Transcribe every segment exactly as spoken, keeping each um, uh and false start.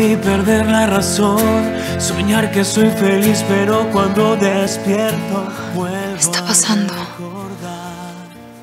y perder la razón, soñar que soy feliz, pero cuando despierto vuelvo. ¿Qué está pasando?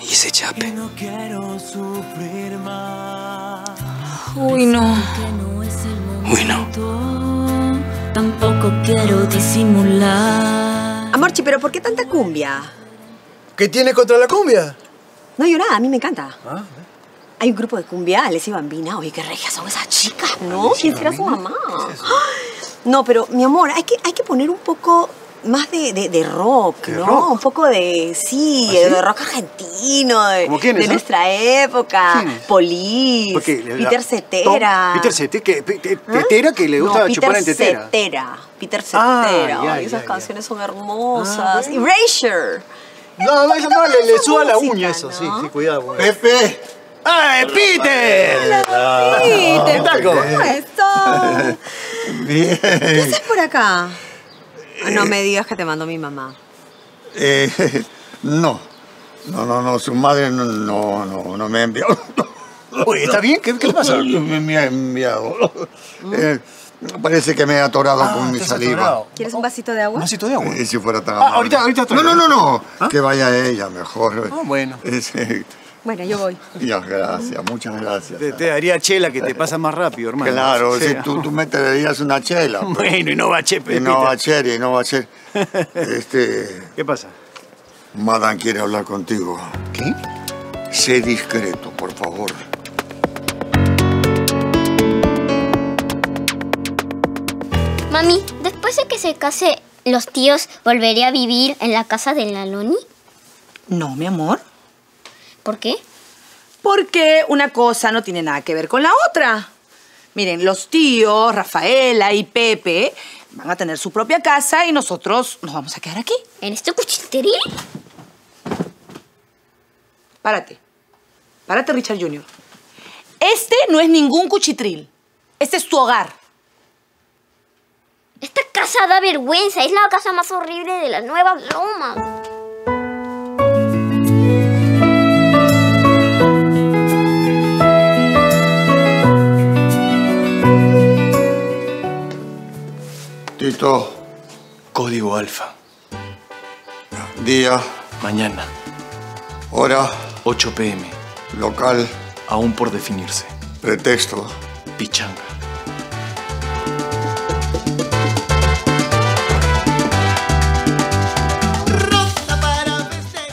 Y ese chape. No quiero sufrir más. Uy, no. Uy, no. Tampoco quiero disimular. Amorchi, ¿pero por qué tanta cumbia? ¿Qué tiene contra la cumbia? No, yo nada, a mí me encanta. ¿Ah? Hay un grupo de cumbia, Alessie Bambina. Oye, qué regias son esas chicas, ¿no? ¿Quién será su mamá? ¿Qué es eso? No, pero, mi amor, hay que, hay que poner un poco más de, de, de rock, ¿no? Rock? Un poco de, sí, ¿ah, sí? de rock argentino. De, ¿Cómo quién es, de ¿eh? nuestra época. Polis, Porque, Peter Cetera. Peter Cetera, que, te, ¿Ah? tetera que le gusta no, chupar en tetera. Cetera, Peter Cetera. Ah, ya, Ay, ya, esas ya, canciones ya. son hermosas. Ah, Erasure. No, no, no, le, le suba la uña eso, ¿no? sí, sí, cuidado. Bueno. Pepe. ¡Ay, Peter! ¡Hola, hola Peter! ¿Qué tal? ¿Cómo estás? Bien. ¿Qué haces por acá? Eh, no me digas que te mandó mi mamá. Eh, no. No, no, no. Su madre no, no, no, no me ha enviado. Oye, ¿está bien? ¿Qué, qué le pasa? Me, me ha enviado. ¿Mm? Eh, Parece que me he atorado ah, con mi saliva. Atorado. ¿Quieres un vasito de agua? ¿Un vasito de agua? Eh, si fuera tan amable. Ah, ahorita, ahorita estoy. No, no, no, no. ¿Ah? Que vaya ella mejor. Ah, bueno. Eh, Bueno, yo voy. Dios, gracias, muchas gracias. Te, te daría chela que te pasa más rápido, hermano. Claro, o sea, si tú, tú me te darías una chela. Pues. Bueno, y no va a chepe. Y no va a cher, y no va a cher. Este... ¿Qué pasa? Madame quiere hablar contigo. ¿Qué? Sé discreto, por favor. Mami, después de que se case, ¿los tíos volveré a vivir en la casa de la Loni? No, mi amor. ¿Por qué? Porque una cosa no tiene nada que ver con la otra. Miren, los tíos, Rafaela y Pepe, van a tener su propia casa y nosotros nos vamos a quedar aquí. ¿En este cuchillería? Párate. Párate, Richard junior Este no es ningún cuchitril. Este es tu hogar. Esta casa da vergüenza. Es la casa más horrible de las Nuevas Lomas. Tito. Código alfa. Día. Mañana. Hora. ocho p m Local. Aún por definirse. Pretexto. Pichanga.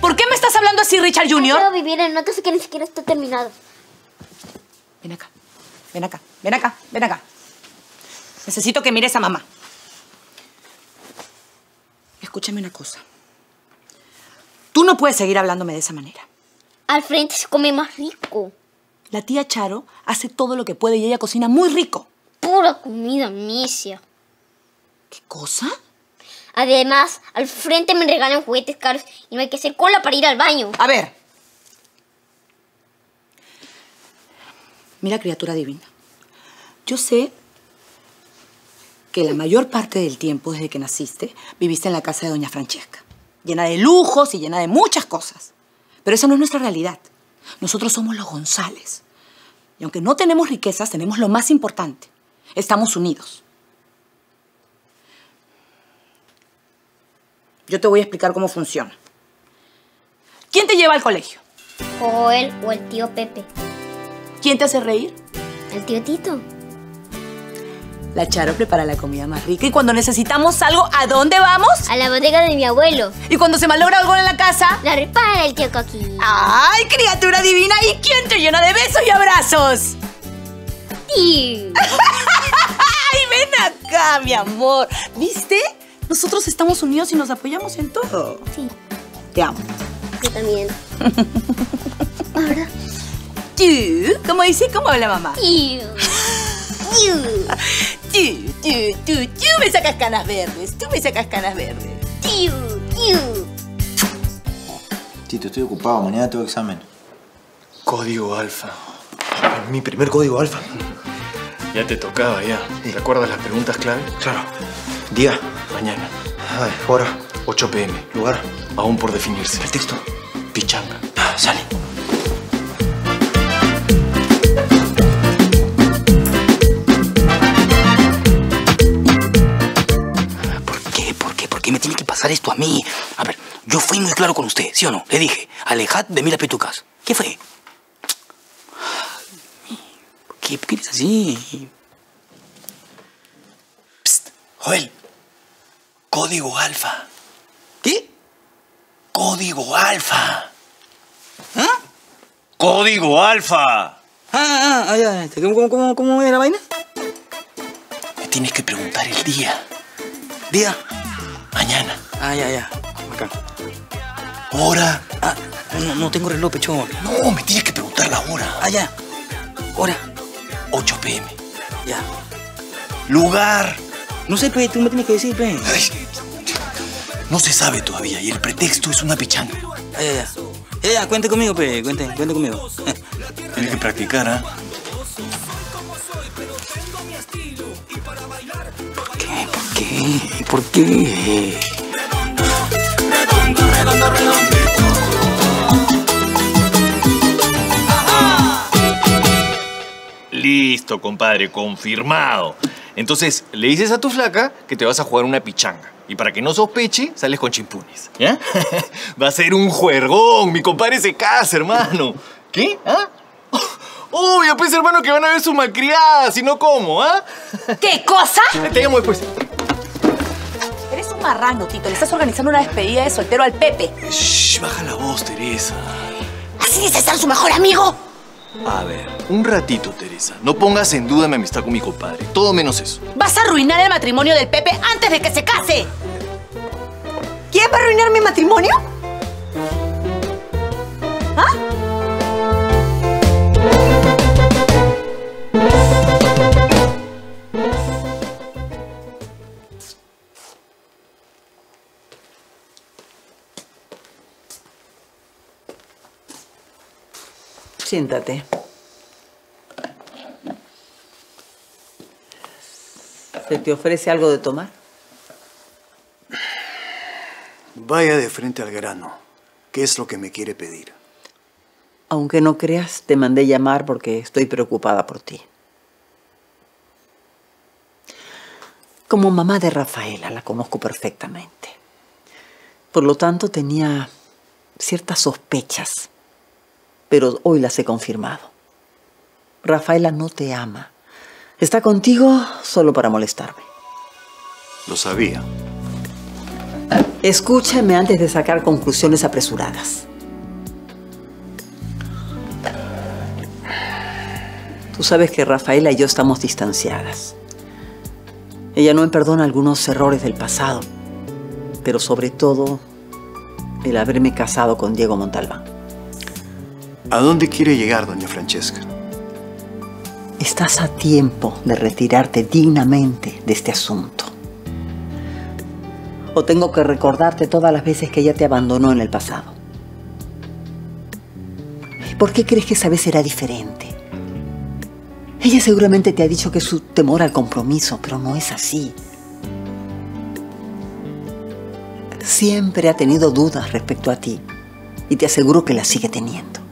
¿Por qué me estás hablando así, Richard junior? No quiero vivir en una casa que ni siquiera está terminada. Ven acá. Ven acá. Ven acá. Ven acá. Necesito que mires a mamá. Escúchame una cosa. Tú no puedes seguir hablándome de esa manera. Al frente se come más rico. La tía Charo hace todo lo que puede y ella cocina muy rico. Pura comida necia. ¿Qué cosa? Además, al frente me regalan juguetes caros y no hay que hacer cola para ir al baño. A ver. Mira, criatura divina. Yo sé... que la mayor parte del tiempo desde que naciste viviste en la casa de doña Francesca, llena de lujos y llena de muchas cosas. Pero esa no es nuestra realidad. Nosotros somos los González. Y aunque no tenemos riquezas, tenemos lo más importante. Estamos unidos. Yo te voy a explicar cómo funciona. ¿Quién te lleva al colegio? Joel o el tío Pepe. ¿Quién te hace reír? El tío Tito. La Charo prepara la comida más rica. Y cuando necesitamos algo, ¿a dónde vamos? A la bodega de mi abuelo. Y cuando se malogra algo en la casa... la repara el tío Coqui. ¡Ay, criatura divina! ¿Y quién te llena de besos y abrazos? ¡Tío! ¡Ay, ven acá, mi amor! ¿Viste? Nosotros estamos unidos y nos apoyamos en todo. Sí. Te amo. Yo también. Ahora. ¿Tío? ¿Cómo dice? ¿Cómo habla mamá? ¡Tío! Tú, tú, tú, tú me sacas canas verdes, tú me sacas canas verdes. Tío, tío. Tito, estoy ocupado, mañana tengo examen. Código alfa. Mi primer código alfa. Ya te tocaba, ya. Sí. ¿Te acuerdas las preguntas clave? Claro. Día. Mañana. Ay, hora. ocho p m Lugar. Aún por definirse. El texto. Pichanga. Ah, sale. pasar esto a mí. A ver, yo fui muy claro con usted, ¿sí o no? Le dije, alejad de mí las petucas. ¿Qué fue? ¿Qué, qué eres así? Psst, Joel. Código alfa. ¿Qué? Código alfa. ¿Ah? Código alfa. Ah, ah, ya, ya. ¿Cómo, cómo, cómo es la vaina? Me tienes que preguntar el día. ¿Día? Mañana. Ah, ya, ya. Acá. ¿Hora? Ah, no, no tengo reloj, pechón. No, me tienes que preguntar la hora. Ah, ya. ¿Hora? ocho p m Ya. ¿Lugar? No sé, Pepe, tú me tienes que decir, Pepe. No se sabe todavía y el pretexto es una pichanga. Ah, ya, ya. Ya, ya, cuente conmigo, Pepe, cuente, cuente conmigo. Tienes que practicar, ¿ah? ¿eh? ¿Por qué? Redondo, redondo, redondo, redondo. Listo, compadre, confirmado. Entonces, le dices a tu flaca que te vas a jugar una pichanga. Y para que no sospeche, sales con chimpunes. ¿Ya? Va a ser un juergón. Mi compadre se casa, hermano. ¿Qué? ¿Ah? Obvio, pues, hermano, que van a ver su malcriada. Si no, ¿cómo? ¿Ah? ¿Qué cosa? Te llamo después. Eres un marrano, Tito. Le estás organizando una despedida de soltero al Pepe. Shh, baja la voz, Teresa. ¿Así es estar su mejor amigo? A ver, un ratito, Teresa. No pongas en duda mi amistad con mi compadre. Todo menos eso. Vas a arruinar el matrimonio del Pepe antes de que se case. ¿Quién va a arruinar mi matrimonio? ¿Ah? Siéntate. ¿Se te ofrece algo de tomar? Vaya de frente al grano. ¿Qué es lo que me quiere pedir? Aunque no creas, te mandé llamar porque estoy preocupada por ti. Como mamá de Rafaela, la conozco perfectamente. Por lo tanto, tenía ciertas sospechas. Pero hoy las he confirmado. Rafaela no te ama. Está contigo solo para molestarme. Lo sabía. Escúchame antes de sacar conclusiones apresuradas. Tú sabes que Rafaela y yo estamos distanciadas. Ella no me perdona algunos errores del pasado, pero sobre todo el haberme casado con Diego Montalbán. ¿A dónde quiere llegar, doña Francesca? Estás a tiempo de retirarte dignamente de este asunto. O tengo que recordarte todas las veces que ella te abandonó en el pasado. ¿Por qué crees que esa vez será diferente? Ella seguramente te ha dicho que es su temor al compromiso, pero no es así. Siempre ha tenido dudas respecto a ti y te aseguro que las sigue teniendo.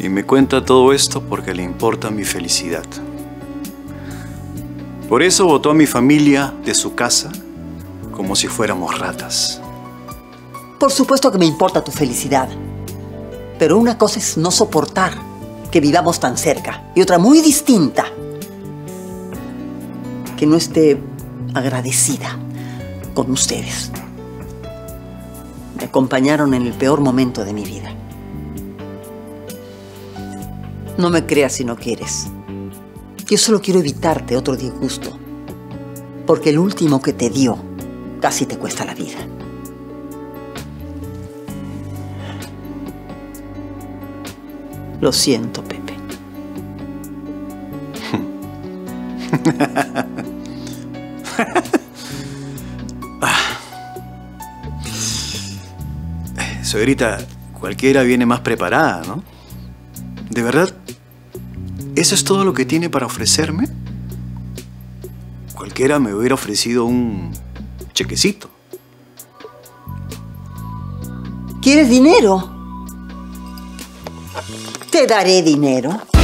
Y me cuenta todo esto porque le importa mi felicidad. Por eso botó a mi familia de su casa como si fuéramos ratas. Por supuesto que me importa tu felicidad. Pero una cosa es no soportar que vivamos tan cerca. Y otra muy distinta. Que no esté agradecida con ustedes. Me acompañaron en el peor momento de mi vida. No me creas si no quieres. Yo solo quiero evitarte otro disgusto. Porque el último que te dio casi te cuesta la vida. Lo siento, Pepe. Señorita, cualquiera viene más preparada, ¿no? ¿De verdad? ¿Eso es todo lo que tiene para ofrecerme? Cualquiera me hubiera ofrecido un chequecito. ¿Quieres dinero? Te daré dinero.